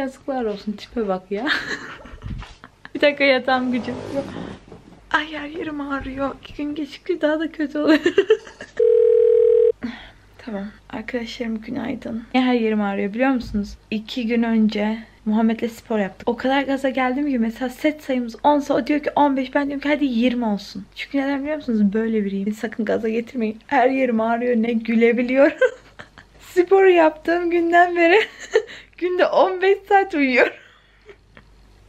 Yazıklar olsun, tipe bak ya. Bir dakika, yatağım gücüm yok. Ay, her yerim ağrıyor. 2 gün geçikti, daha da kötü oluyor. Tamam. Arkadaşlarım günaydın. Niye her yerim ağrıyor biliyor musunuz? 2 gün önce Muhammed'le spor yaptık. O kadar gaza geldim ki mesela set sayımız 10'sa o diyor ki 15. Ben diyorum ki hadi 20 olsun. Çünkü neden biliyor musunuz? Böyle biriyim. Beni sakın gaza getirmeyin. Her yerim ağrıyor. Ne gülebiliyorum. Spor yaptığım günden beri günde 15 saat uyuyorum.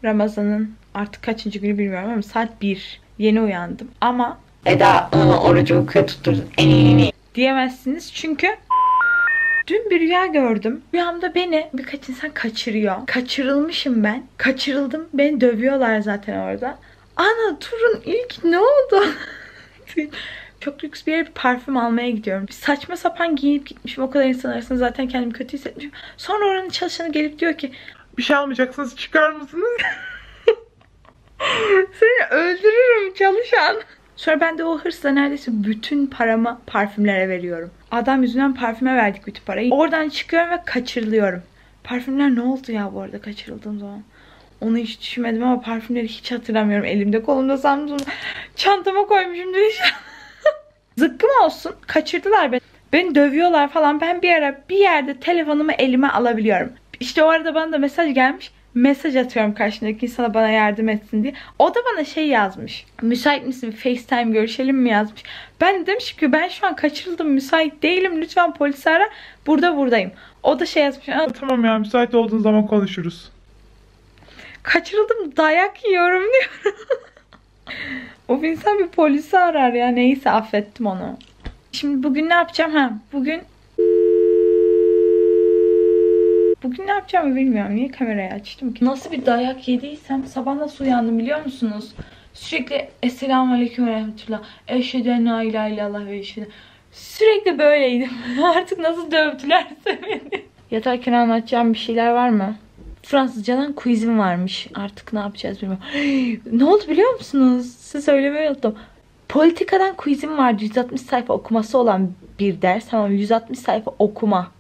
Ramazan'ın artık kaçıncı günü bilmiyorum ama saat 1. Yeni uyandım. Ama Eda orucu okuyor, tutturdun. En iyi diyemezsiniz çünkü dün bir rüya gördüm. Rüyamda beni birkaç insan kaçırıyor. Kaçırılmışım ben. Kaçırıldım. Beni dövüyorlar zaten orada. Ana, turun ilk ne oldu? Çok lüks bir yere bir parfüm almaya gidiyorum. Bir saçma sapan giyinip gitmişim. O kadar insan arasında zaten kendimi kötü hissetmişim. Sonra oranın çalışanı gelip diyor ki bir şey almayacaksınız, çıkar mısınız? Seni öldürürüm çalışan. Sonra ben de o hırsla neredeyse bütün paramı parfümlere veriyorum. Adam yüzünden parfüme verdik bütün parayı. Oradan çıkıyorum ve kaçırılıyorum. Parfümler ne oldu ya bu arada kaçırıldığım zaman? Onu hiç düşünmedim ama parfümleri hiç hatırlamıyorum. Elimde, kolumda, sandım. Çantama koymuşum diye. Zıkkım olsun. Kaçırdılar beni. Beni dövüyorlar falan. Ben bir ara bir yerde telefonumu elime alabiliyorum. İşte o arada bana da mesaj gelmiş. Mesaj atıyorum karşındaki insana bana yardım etsin diye. O da bana şey yazmış. Müsait misin? FaceTime görüşelim mi yazmış. Ben de demiş ki ben şu an kaçırıldım. Müsait değilim. Lütfen polisi ara. Buradayım. O da şey yazmış. Tamam ya, müsait olduğun zaman konuşuruz. Kaçırıldım, dayak yiyorum diyor. O insan bir polisi arar ya. Neyse, affettim onu. Şimdi bugün ne yapacağım? Bugün ne yapacağımı bilmiyorum. Niye kamerayı açtım ki? Nasıl bir dayak yediysem sabah nasıl uyandım biliyor musunuz? Sürekli Esselamualeyküm ve Rahmetullah. Eşheden ayla ilallah ve eşheden. Sürekli böyleydim. Artık nasıl dövdülerse beni. Yatarken anlatacağım bir şeyler var mı? Fransızcadan quizim varmış. Artık ne yapacağız bilmiyorum. Ne oldu biliyor musunuz? Size söylemeyi unuttum. Politikadan quizim vardı. 160 sayfa okuması olan bir ders. Tamam, 160 sayfa okuma.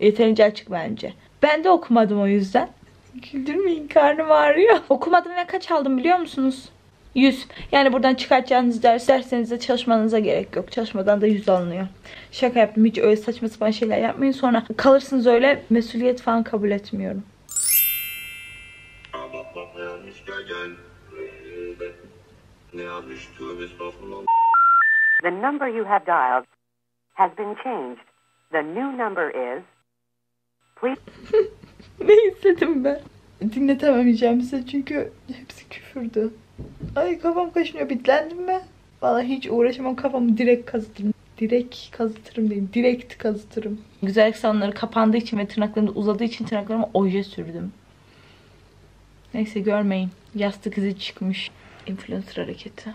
Yeterince açık bence. Ben de okumadım o yüzden. Güldürmeyin, karnım ağrıyor. Okumadım ve kaç aldım biliyor musunuz? 100. Yani buradan çıkartacağınız dersenize çalışmanıza gerek yok. Çalışmadan da 100 alınıyor. Şaka yaptım. Hiç öyle saçma sapan şeyler yapmayın. Sonra kalırsınız öyle. Mesuliyet falan kabul etmiyorum. The number you have dialed has been changed. The new number is... Please... Ne hissettim ben? Dinletemeyeceğim size çünkü hepsi küfürdü. Ay, kafam kaşınıyor. Bitlendim ben. Vallahi hiç uğraşamam. Kafamı direkt kazıtırım. Direkt kazıtırım. Güzellik salonları kapandığı için ve tırnaklarım da uzadığı için tırnaklarıma oje sürdüm. Neyse, görmeyin. Yastık izi çıkmış. Influencer hareketi.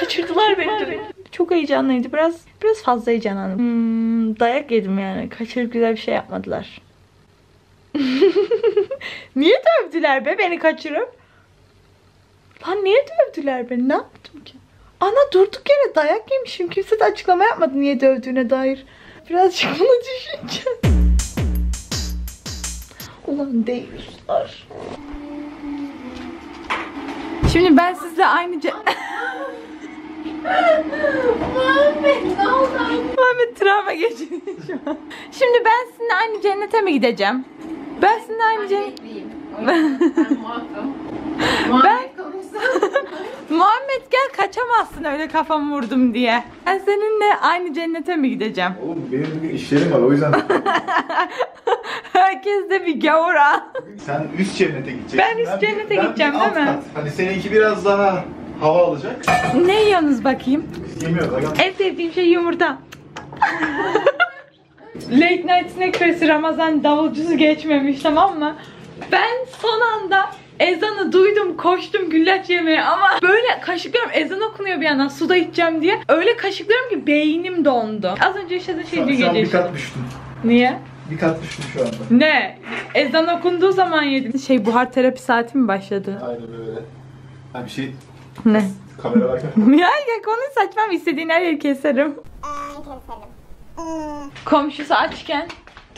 Kaçırdılar beni. Çok heyecanlıydı. Biraz fazla heyecanlandım. Dayak yedim yani. Kaçırıp güzel bir şey yapmadılar. Niye dövdüler be beni kaçırıp? Lan niye dövdüler beni? Ne yaptım ki? Ana, durduk yere dayak yemişim. Kimse de açıklama yapmadı niye dövdüğüne dair. Birazcık bunu düşüneceğim. Ulan deyiyorlar. Şimdi ben sizle aynı... Muhammed ne oldu? Muhammed travma geçirdi şu an. Şimdi ben sizinle aynı cennete mi gideceğim? Ben sizinle aynı cennete... Muhammed gel, kaçamazsın öyle kafamı vurdum diye. Ben seninle aynı cennete mi gideceğim? Oğlum benim bugün işlerim var o yüzden. Herkes de bir gavur ha. Sen üst cennete gideceksin. Ben üst cennete gideceğim değil mi? Hani seninki biraz daha hava alacak. Ne yiyorsunuz bakayım? Yemiyoruz. En sevdiğim şey yumurta. Late Night Snack Kresi Ramazan davulcusu geçmemiş, tamam mı? Ben son anda ezanı duydum, koştum güllaç yemeye ama böyle kaşıklıyorum, ezan okunuyor bir yandan, suda içeceğim diye. Öyle kaşıklıyorum ki beynim dondu. Az önce yaşadığım şey dün gece. Bir kat düştüm. Niye? Bir kat düştüm şu anda. Ne? Ezan okunduğu zaman yedim. Şey, buhar terapi saati mi başladı? Aynen öyle. Ha, bir şey... Ne? Kamera var mı? Ya konu saçmam, istediğin her yeri keserim. Komşusu açken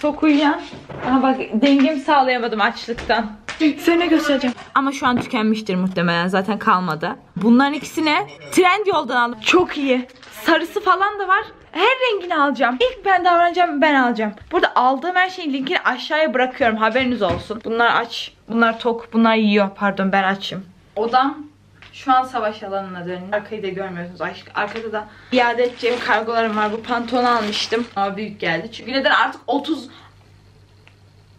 Çok uyuyan. Aha bak, dengemi sağlayamadım açlıktan. Sana göstereceğim. Ama şu an tükenmiştir muhtemelen. Zaten kalmadı. Bunların ikisini Trendyol'dan aldım. Çok iyi. Sarısı falan da var. Her rengini alacağım. İlk ben davranacağım, ben alacağım. Burada aldığım her şeyin linkini aşağıya bırakıyorum. Haberiniz olsun. Bunlar aç. Bunlar tok. Bunlar yiyor. Pardon, ben açım. Odam şu an savaş alanına dönüyor. Arkayı da görmüyorsunuz. Arkada da iade edeceğim kargolarım var. Bu pantolonu almıştım. Ama büyük geldi. Çünkü neden artık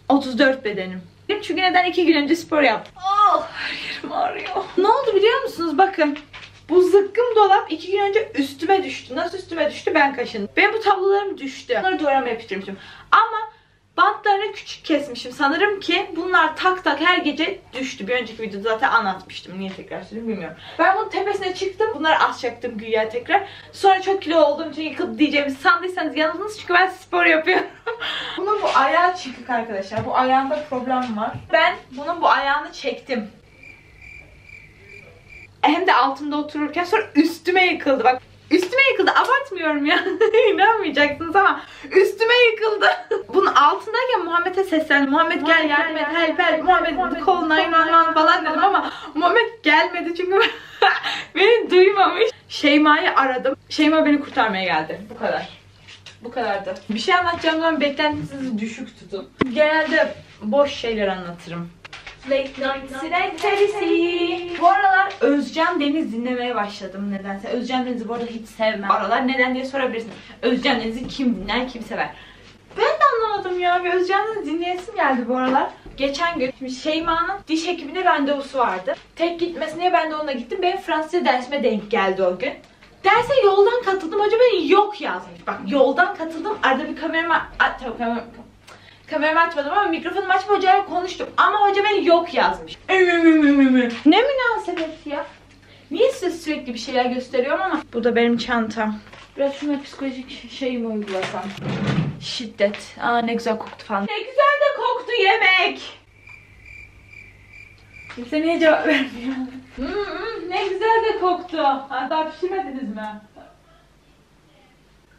34 bedenim. Çünkü neden 2 gün önce spor yaptım. Oh, yerim ağrıyor. Ne oldu biliyor musunuz? Bakın. Bu zıkkım dolap 2 gün önce üstüme düştü. Nasıl üstüme düştü? Ben kaşındım. Benim bu tablolarım düştü. Bunları doğramaya yapıştırmışım. Ama bantlarını küçük kesmişim. Sanırım ki bunlar tak tak her gece düştü. Bir önceki videoda zaten anlatmıştım. Niye tekrar söyleyeyim bilmiyorum. Ben bunun tepesine çıktım. Bunları asacaktım güya tekrar. Sonra çok kilo olduğum için yıkıldı diyeceğimi sandıysanız yanıldınız. Çünkü ben spor yapıyorum. Bunun bu ayağı çıkık arkadaşlar. Bu ayağında problem var. Ben bunun bu ayağını çektim. Hem de altımda otururken sonra üstüme yıkıldı. Bak, üstüme yıkıldı. Abartmıyorum ya. İnanmayacaksınız ama üstüme yıkıldı. Bunun altındayken Muhammed'e seslendim. Muhammed gel yardım et. Help. Muhammed call 911 falan dedim ama Muhammed gelmedi çünkü beni duymamış. Şeyma'yı aradım. Şeyma beni kurtarmaya geldi. Bu kadar. Bu kadardı. Bir şey anlatacağım zaman beklentinizi düşük tutun. Genelde boş şeyler anlatırım. Sinek serisi. Bu aralar Özcan Deniz dinlemeye başladım nedense. Özcan Deniz'i bu arada hiç sevmem. Aralar neden diye sorabilirsin. Özcan Deniz'i kim dinler, kim sever? Ben de anlamadım ya. Bir Özcan Deniz'i dinleyesim geldi bu aralar. Geçen gün Şeyma'nın diş hekimine randevusu vardı. Tek gitmesin diye ben de onunla gittim. Benim Fransızca dersime denk geldi o gün. Derse yoldan katıldım. Hoca beni yok yazmış. Bak, yoldan katıldım. Arada bir kameramı açmadım ama mikrofonumu açıp hocayla konuştum. Ama hoca beni yok yazmış. Ne münasebet ya. Niye size sürekli bir şeyler gösteriyorum ama. Bu da benim çantam. Biraz şuna psikolojik şeyimi uygulasam. Şiddet. Aa, ne güzel koktu falan. Ne güzel de koktu yemek. Kimse niye cevap vermiyor? Ne güzel de koktu. Ha, daha pişirmediniz mi?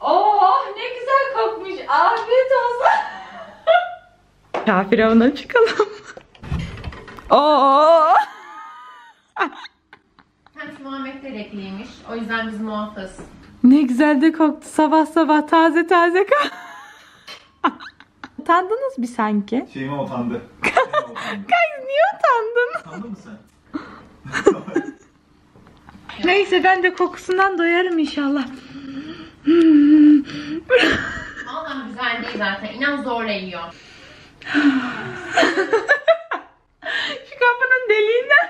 Oh, ne güzel kokmuş. Afiyet olsun. Kafir avına çıkalım. Oo. Kendisi Muhammed Derekliymiş. O yüzden biz muhafız. Ne güzel de koktu. Sabah sabah taze taze koktu. Utandınız mı sanki? Şeyime utandı. Kanka niye utandın? Utandın mı sen? Neyse, ben de kokusundan doyarım inşallah. Vallahi güzel değil zaten. İnan zorla yiyor. Şu kapının deliğinden.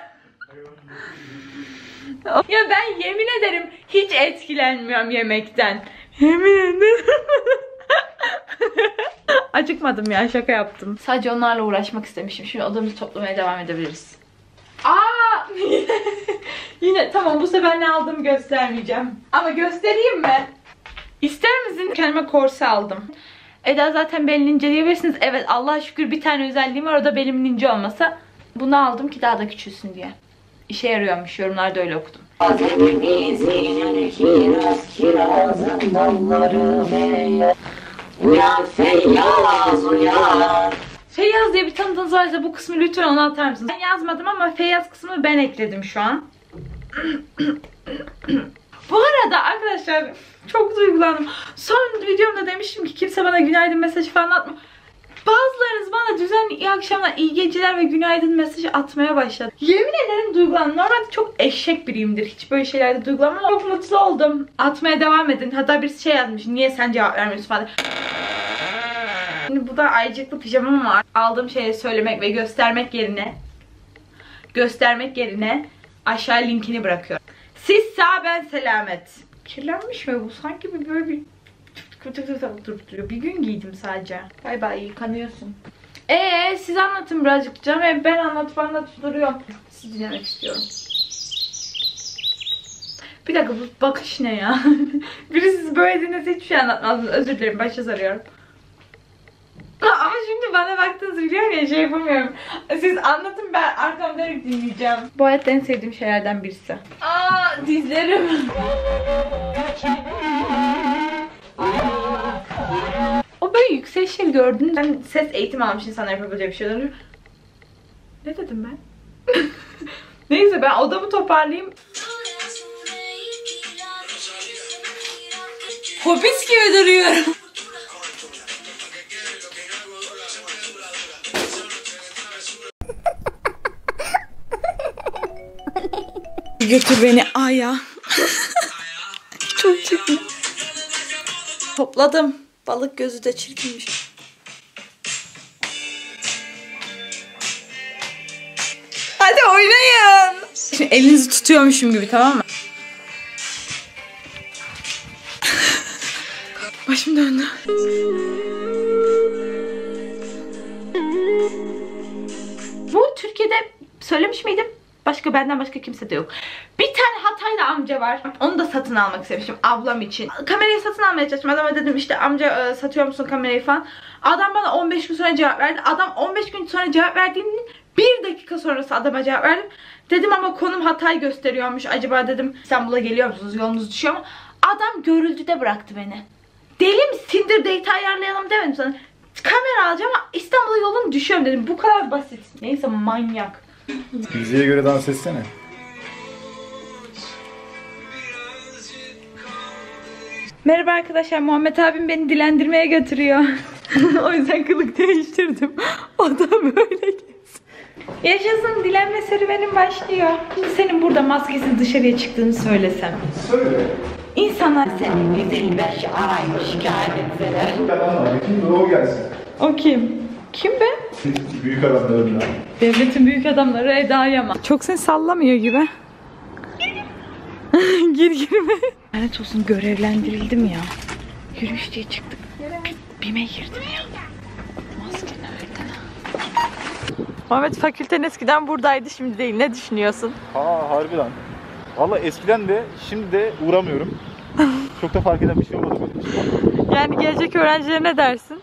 Ya ben yemin ederim hiç etkilenmiyorum yemekten. Yemin ederim. Acıkmadım ya, şaka yaptım. Sadece onlarla uğraşmak istemişim. Şimdi odamızı toplamaya devam edebiliriz. Aa! Yine tamam, bu sefer ne aldığımı göstermeyeceğim. Ama göstereyim mi? İster misin? Kendime korse aldım. Eda zaten belini ince diyebilirsiniz. Evet, Allah'a şükür bir tane özelliğim var. O da belimin ince olmasa. Bunu aldım ki daha da küçülsün diye. İşe yarıyormuş. Yorumlarda öyle okudum. Feyyaz diye bir tanıdığınız varsa bu kısmı lütfen ona atar mısınız? Ben yazmadım ama Feyyaz kısmını ben ekledim şu an. Bu arada arkadaşlar çok duygulandım. Son videomda demiştim ki kimse bana günaydın mesajı falan atma. Bazılarınız bana düzenli iyi akşamlar, iyi geceler ve günaydın mesajı atmaya başladı. Yemin ederim duygulandım. Normalde çok eşek biriyimdir. Hiç böyle şeylerde duygulanmam. Çok mutlu oldum. Atmaya devam edin. Hatta birisi şey yazmış. Niye sen cevap vermiyorsun falan. Şimdi bu da ayıcıklı pijamam var. Aldığım şeyi söylemek ve göstermek yerine aşağı linkini bırakıyorum. Siz sağ, ben selamet. Kirlenmiş mi bu? Sanki bir böyle bir kötü duruyor. Bir gün giydim sadece. Bay bay, yıkanıyorsun. Siz anlatın birazcık canım. Ben anlatıp duruyorum. Siz dinlemek istiyorum. Bir dakika, bu bakış ne ya? Birisi siz böyle dinlese hiçbir şey anlatmazsınız. Özür dilerim, başa sarıyorum. Ama şimdi bana baktığınızı biliyorum ya, şey yapamıyorum. Siz anlatın, ben arkamda dinleyeceğim. Bu hayatta en sevdiğim şeylerden birisi. Aa, dizlerim. O böyle yüksek yeşil gördünüz. Ben ses eğitimi almış insanlar yapabileceği bir şeyler. Ne dedim ben? Neyse ben odamı toparlayayım. Hobis gibi duruyorum. Götür beni aya. Çok çirkin. Topladım. Balık gözü de çirkinmiş. Hadi oynayın. Şimdi elinizi tutuyormuşum gibi, tamam mı? Başım döndü. Bu Türkiye'de söylemiş miydim? Başka benden başka kimse de yok. Bir tane Hataylı amca var. Onu da satın almak istemiştim ablam için. Kamerayı satın almaya çalıştım. Adama dedim işte amca satıyor musun kamerayı falan. Adam bana 15 gün sonra cevap verdi. Adam 15 gün sonra cevap verdiğinin 1 dakika sonrası adama cevap verdim. Dedim ama konum Hatay gösteriyormuş. Acaba dedim İstanbul'a geliyor musunuz? Yolunuz düşüyor mu? Adam görüldüde bıraktı beni. Deli mi? Sindir date ayarlayalım demedim sana. Kamera alacağım ama İstanbul'a yolum düşüyorum dedim. Bu kadar basit. Neyse manyak. Müziğe göre dans etsene. Merhaba arkadaşlar, Muhammed abim beni dilendirmeye götürüyor. O yüzden kılık değiştirdim. O da böyle gelsin. Yaşasın, dilenme serüvenim başlıyor. Şimdi senin burada maskesiz dışarıya çıktığını söylesem. Söyle. İnsanlar seni güzel bir şey araymış, şikayet etseler. Ben anlamadım. Kim o gelsin? O kim? Kim be? Büyük adamlarından. Devletin büyük adamları Eda Yaman. Çok seni sallamıyor gibi. Gir girme. Lanet olsun, görevlendirildim ya. Yürüyüş diye çıktık. BİM'e girdim ya. Maske nerede? Muhammed, fakülten eskiden buradaydı, şimdi değil. Ne düşünüyorsun? Aa, harbiden. Valla eskiden de şimdi de uğramıyorum. Çok da fark eden bir şey olmadı benim için. Yani gelecek öğrencilere ne dersin?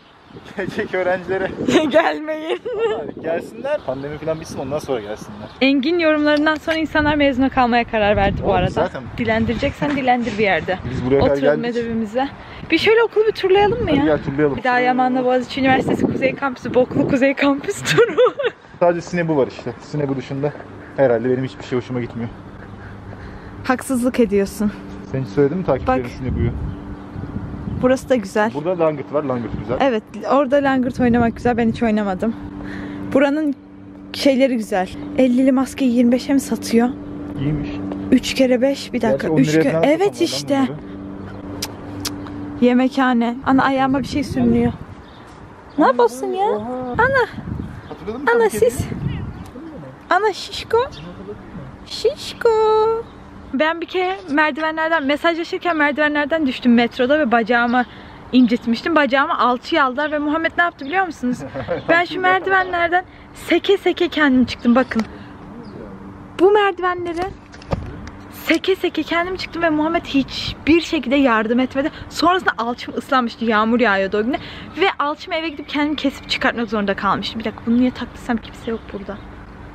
Gelecek öğrencilere gelmeyin. Abi, gelsinler. Pandemi falan bitsin, ondan sonra gelsinler. Engin yorumlarından sonra insanlar mezuna kalmaya karar verdi bu arada. Zaten. Dilendireceksen dilendir bir yerde. Biz buraya oturalım ödevimize. Bir şöyle okulu bir turlayalım mı ya? Gel turlayalım. Eda Yaman'la Boğaziçi Üniversitesi Kuzey Kampüsü, boklu Kuzey Kampüs turu. Sadece Sinebu var işte. Sinebu dışında herhalde benim hiçbir şey hoşuma gitmiyor. Haksızlık ediyorsun. Sen hiç söyledin mi takipçilerin Sinebu'yu? Burası da güzel. Burada langırt var, langırt güzel. Evet, orada langırt oynamak güzel, ben hiç oynamadım. Buranın şeyleri güzel. 50'li maskeyi 25'e mi satıyor? İyiymiş. 3 kere 5, bir dakika. 3 kere... Evet işte. Yemekhane. Ana ayağıma bir şey sürünüyor. Ne yapıyorsun ya? Ana. Ana siz. Ana şişko. Şişko. Ben bir kere merdivenlerden, mesajlaşırken merdivenlerden düştüm metroda ve bacağımı incitmiştim. Bacağımı alçıya aldılar ve Muhammed ne yaptı biliyor musunuz? Ben şu merdivenlerden seke seke kendim çıktım, bakın. Bu merdivenlere seke seke kendim çıktım ve Muhammed hiçbir şekilde yardım etmedi. Sonrasında alçım ıslanmıştı, yağmur yağıyordu o güne. Ve alçımı eve gidip kendimi kesip çıkartmak zorunda kalmıştım. Bir dakika, bunu niye taktıysam kimse yok burada.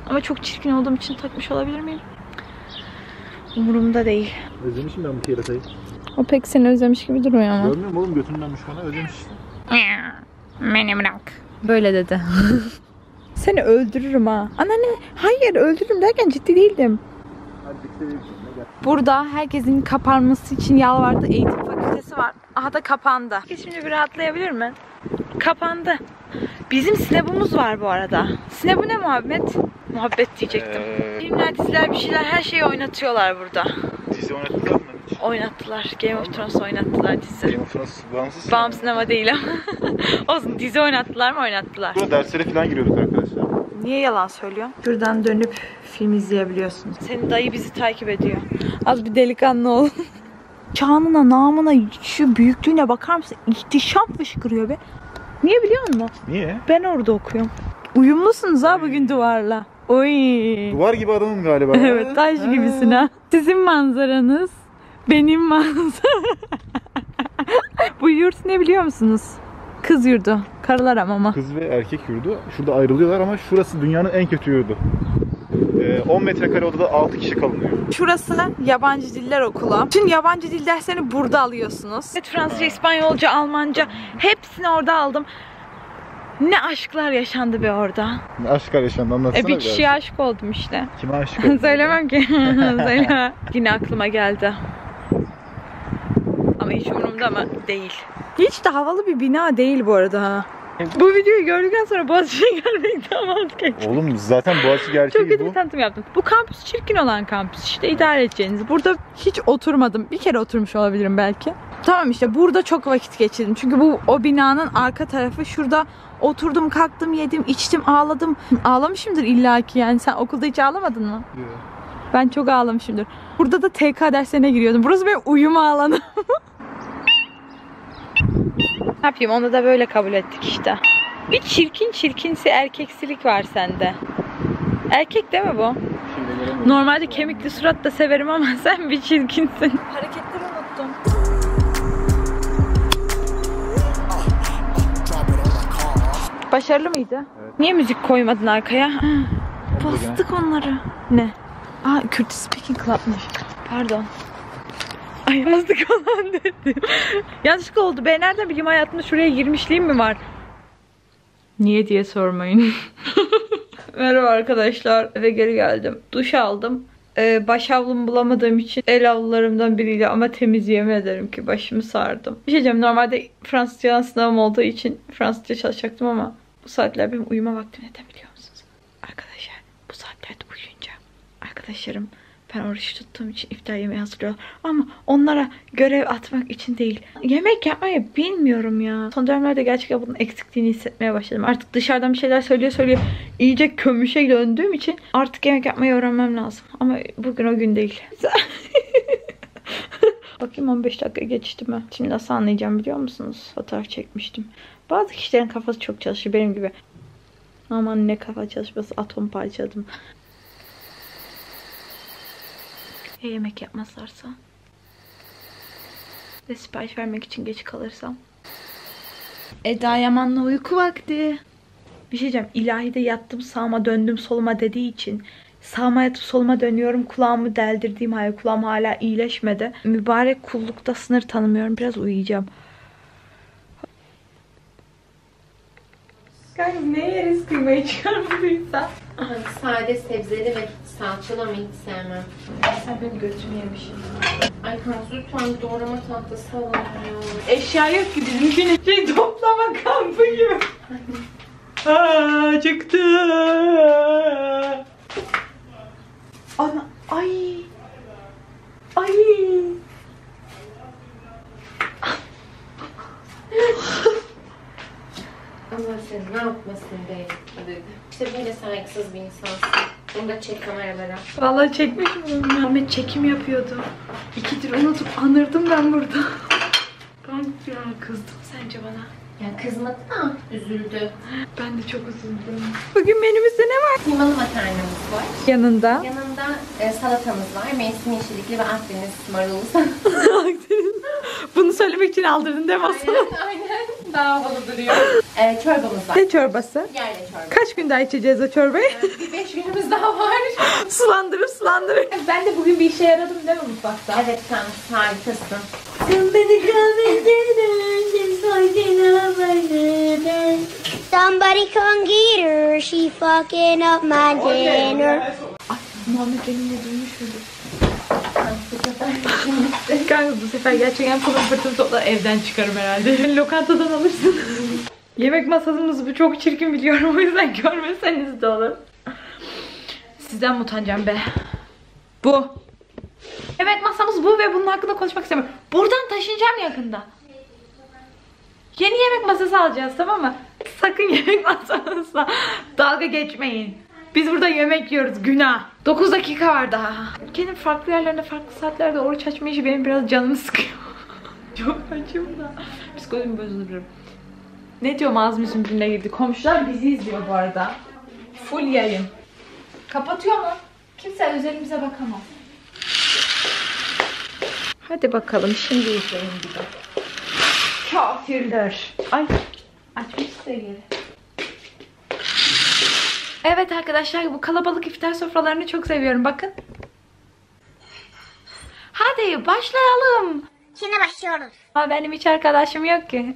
Ama çok çirkin olduğum için takmış olabilir miyim? Umurumda değil. Özlemişim ben bu keratayı. O pek seni özlemiş gibi durmuyor ama. Görmüyorum oğlum, götündenmiş bana, özlemiş. Beni bırak. Böyle dedi. Seni öldürürüm ha. Anneanne, hayır öldürürüm derken ciddi değildim. Burada herkesin kapanması için yalvardı. Eğitim fakültesi var. Aha da kapandı. Herkes şimdi bir rahatlayabilir mi? Kapandı. Bizim Sinebumuz var bu arada. Sinebu ne Muhammed? Muhabbet diyecektim. Filmler, diziler, bir şeyler, her şeyi oynatıyorlar burada. Dizi oynattılar mı hiç? Oynattılar. Game of Thrones oynattılar dizi. Game of Thrones bağımsız. Bağımsız ama değil ama. Olsun, dizi oynattılar mı oynattılar. Burada derslere falan giriyorduk arkadaşlar. Niye yalan söylüyorsun? Şuradan dönüp film izleyebiliyorsunuz. Senin dayı bizi takip ediyor. Az bir delikanlı ol. Çağınına, namına, şu büyüklüğüne bakar mısın? İhtişam fışkırıyor be. Niye biliyor musun? Niye? Ben orada okuyorum. Uyumlusunuz ha bugün duvarla. Oy. Duvar gibi adamım galiba. Evet, taş gibisin ha. Sizin manzaranız benim manzara. Bu yurt ne biliyor musunuz? Kız yurdu. Karılar ama. Kız ve erkek yurdu. Şurada ayrılıyorlar ama şurası dünyanın en kötü yurdu. 10 metrekare odada 6 kişi kalınıyor. Şurası yabancı diller okulu. Tüm yabancı dil derslerini burada alıyorsunuz. Evet, Fransızca, İspanyolca, Almanca hepsini orada aldım. Ne aşklar yaşandı be orada. Ne aşklar yaşandı, anlatsana. Bir kişiye aşık oldum işte. Kime aşık oldun? Söylemem ki. Söylemem. Yine aklıma geldi. Ama hiç umurumda mı değil. Hiç de havalı bir bina değil bu arada ha. Bu videoyu gördükten sonra Boğaziçi'ye gelmekten vazgeçtim. Oğlum zaten Boğaziçi gerçeği bu. Çok kötü bir tanıtım yaptım. Bu kampüs çirkin olan kampüs işte, idare edeceğiniz. Burada hiç oturmadım. Bir kere oturmuş olabilirim belki. Tamam işte burada çok vakit geçirdim. Çünkü bu o binanın arka tarafı. Şurada oturdum, kalktım, yedim, içtim, ağladım. Ağlamışımdır illaki yani. Sen okulda hiç ağlamadın mı? Yok. Ben çok ağlamışımdır. Burada da TK derslerine giriyordum. Burası benim uyuma alanım. Ne yapayım, onu da böyle kabul ettik işte. Bir çirkinsi erkeksilik var sende. Erkek değil mi bu? Normalde kemikli surat da severim ama sen bir çirkinsin. Hareketleri unuttum. Başarılı mıydı? Evet. Niye müzik koymadın arkaya? Bastık onları. Ne? Aa, Curtis Speaking Club'mış. Pardon. Ay bastık olan dedim. Yanlışlıkla oldu. Ben nereden bileyim, hayatımda şuraya girmişliğim mi var? Niye diye sormayın. Merhaba arkadaşlar. Eve geri geldim. Duş aldım. Baş havlumu bulamadığım için el havlularımdan biriyle, ama temiz yemin ederim ki başımı sardım. Bir şey diyeceğim, normalde Fransızca sınavım olduğu için Fransızca çalışacaktım ama bu saatler benim uyuma vaktim, neden biliyor musunuz? Arkadaşlar bu saatlerde uyuyunca arkadaşlarım ben oruç tuttuğum için iftar yemeği hazırlıyorlar. Ama onlara görev atmak için değil. Yemek yapmayı bilmiyorum ya. Son dönemlerde gerçekten bunun eksikliğini hissetmeye başladım. Artık dışarıdan bir şeyler söyleye iyice kömüşe döndüğüm için artık yemek yapmayı öğrenmem lazım. Ama bugün o gün değil. Bakayım 15 dakika geçti mi? Şimdi nasıl anlayacağım biliyor musunuz? Fotoğraf çekmiştim. Bazı kişilerin kafası çok çalışır benim gibi. Aman ne kafa çalışması, atom parçaladım. Ya yemek yapmazlarsa? Ve sipariş vermek için geç kalırsam? Eda Yaman'la uyku vakti. Bir şey diyeceğim. İlahide yattım sağıma döndüm soluma dediği için sağıma yatıp soluma dönüyorum. Kulağımı deldirdiğim halde kulağım hala iyileşmedi. Mübarek kullukta sınır tanımıyorum. Biraz uyuyacağım. Kanka ne yeriz kıymayı çıkarmadıysa? Sade sebzeli ve salçalı ama hiç sevmem. Sen benim götümü yemişsin. Ay kanka lütfen doğrama tahtası alalım ya. Eşya yok ki bizimkinin şey toplama kampı gibi. Aaa çıktı. Ana ay. Ay. Allah seni ne yapmasın be. İşte böyle saygısız bir insansın. Bunu da çek kameralara. Vallahi çekmiş miyim ya? Ahmet çekim yapıyordu. 2 lira unutup anırdım ben burada. Ben kızdım sence bana. Ya kızmadı da üzüldü. Ben de çok üzüldüm. Bugün menümüzde ne var? Kıymalı makarnamız var. Yanında salatamız var. Mevsim yeşillikli ve Akdeniz marulu salatası. Akdeniz. Bunu söylemek için aldırdın değil mi? Aynen. Daha havalı duruyor. Çorbamız var. Ne çorbası? Yerli çorba. Kaç gün daha içeceğiz o çorbayı? 5 günümüz daha var. Sulandırıp. Ben de bugün bir işe yaradım değil mi mutfakta? Evet sen harikasın. Sen beni kahvederden, sen saygına vermeden. Somebody come get her, she fucking up my dinner. Ay Muhammed benimle duymuş muydu? Kanka bu sefer gerçekten kolum fırtını topla evden çıkarım herhalde. Lokantadan alırsın. Yemek masamız bu, çok çirkin biliyorum, o yüzden görmeseniz de olur. Sizden mi utanacağım be? Bu. Yemek masamız bu ve bunun hakkında konuşmak istemiyorum. Buradan taşınacağım yakında. Yeni yemek masası alacağız, tamam mı? Sakın yemek masamızla dalga geçmeyin. Biz burada yemek yiyoruz, günah. 9 dakika var daha. Ülkenin farklı yerlerinde farklı saatlerde oruç açma işi benim biraz canımı sıkıyor. Çok açım da. Psikolojim bozulurum. Ne diyorum, ağzım yüzüm birbirine girdi. Komşular bizi izliyor bu arada. Full yayın. Kapatıyor mu? Kimse üzerimize bakamaz. Hadi bakalım şimdi izleyin bir de. Kafirler. Ay açmışız da geri. Evet arkadaşlar, bu kalabalık iftar sofralarını çok seviyorum, bakın. Hadi başlayalım. Şimdi başlıyoruz. Ama benim hiç arkadaşım yok ki.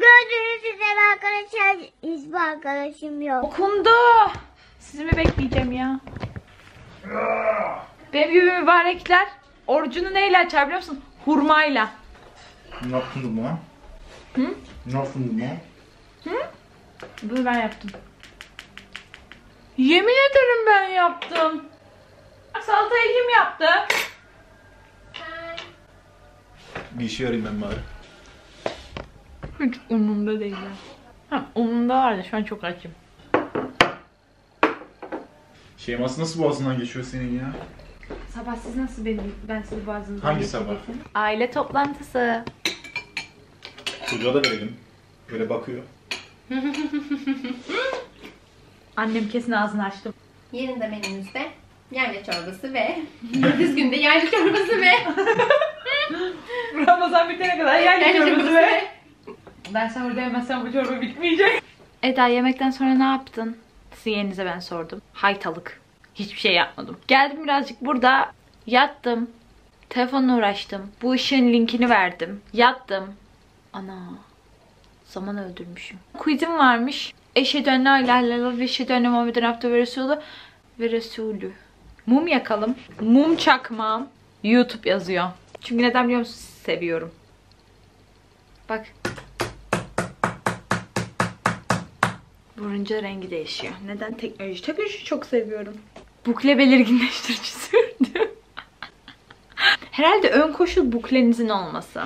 Gördüğünüz üzere arkadaşlar hiçbir arkadaşım yok. Okundu. Sizi mi bekleyeceğim ya? Benim gibi mübarekler orucunu neyle açar biliyor musun? Hurmayla. Ne yaptın bunu? Hı? Ne yaptın bunu? Hı? Bunu ben yaptım. Yemin ederim ben yaptım. Salatayı kim yaptı? Bir işe yarayayım ben bari. Hiç umurumda değil ya. Ha, umurumda vardı, şu an çok açım. Şeyması nasıl boğazından geçiyor senin ya? Sabah siz nasıl ben sizi boğazınızdan hangi sabah? Aile toplantısı. Çocuğa da verelim. Böyle bakıyor. Annem kesin ağzını açtı. Yerinde menümüzde yerli çorbası ve 7 günde yerli çorbası ve Ramazan bitene kadar yerli çorbası ve ben sahurda yemezsem bu çorba bitmeyecek. Eda, yemekten sonra ne yaptın? Sizin yerinize ben sordum. Haytalık. Hiçbir şey yapmadım. Geldim birazcık burada. Yattım. Telefonla uğraştım. Bu işin linkini verdim. Yattım. Ana. Zaman öldürmüşüm. Quizim varmış. Eşhedü en la ilahe illallah ve eşhedü enne Muhammeden abdühü ve resulü. Mum yakalım. Mum çakmam. YouTube yazıyor. Çünkü neden biliyor musun? Seviyorum. Bak. Vurunca rengi değişiyor. Neden? Teknoloji. Teknolojiyi çok seviyorum. Bukle belirginleştirici sürdüm. Herhalde ön koşul buklenizin olması.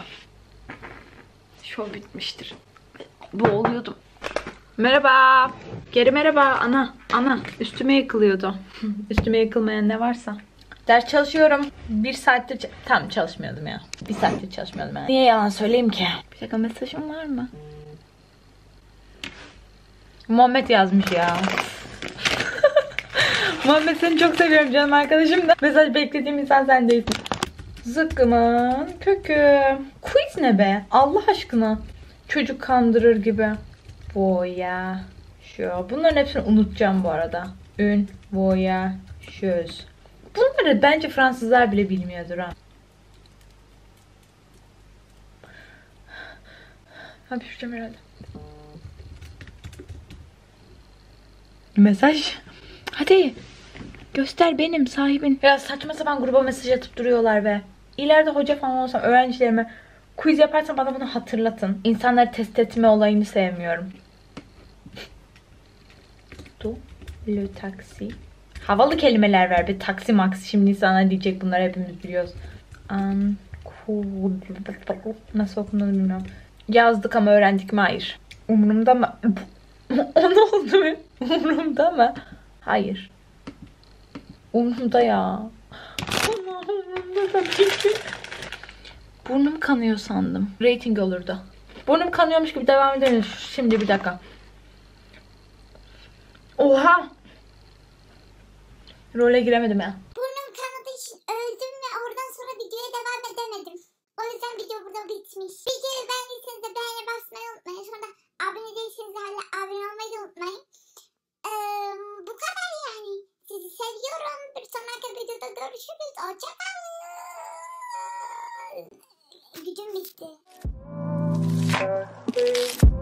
Şov bitmiştir. Boğuluyordum. Merhaba. Geri merhaba. Ana. Ana. Üstüme yıkılıyordu. Üstüme yıkılmayan ne varsa. Ders çalışıyorum. Bir saattir... Tam çalışmıyordum ya. Bir saattir çalışmıyordum yani. Niye yalan söyleyeyim ki? Bir dakika, mesajım var mı? Muhammed yazmış ya. Muhammed, seni çok seviyorum canım arkadaşım da. Mesaj beklediğim insan sen değilsin. Zıkkımın kökü. Quiz ne be? Allah aşkına. Çocuk kandırır gibi. Boya. Şu. Bunların hepsini unutacağım bu arada. Ün, boya, şöz. Bunları bence Fransızlar bile bilmiyordur ha. Hadi şuracağım herhalde. Mesaj. Hadi. Göster benim sahibin. Ya saçma sapan gruba mesaj atıp duruyorlar ve ileride hoca falan olsam öğrencilerime quiz yaparsam bana bunu hatırlatın. İnsanları test etme olayını sevmiyorum. Du, le taksi. Havalı kelimeler ver be. Taksi maksi. Şimdi insanlar diyecek bunları hepimiz biliyoruz. Nasıl okunduğunu bilmiyorum. Yazdık ama öğrendik mi? Hayır. Umurumda mı? O ne oldu be? Umurumda mı? Hayır. Umurumda ya. Burnum kanıyor sandım. Rating olurdu. Burnum kanıyormuş gibi devam edelim. Şimdi bir dakika. Oha. Role giremedim ya. Burnum kanadı için öldüm ve oradan sonra videoya devam edemedim. O yüzden video burada bitmiş. Videoyu beğendiyseniz de beğeni basmayı unutmayın. Sonra abone değilseniz hala abone olmayı unutmayın. Bu kadar yani. Sizi seviyorum. Bir sonraki videoda görüşürüz. Hoşçakalın. Gücüm bitti.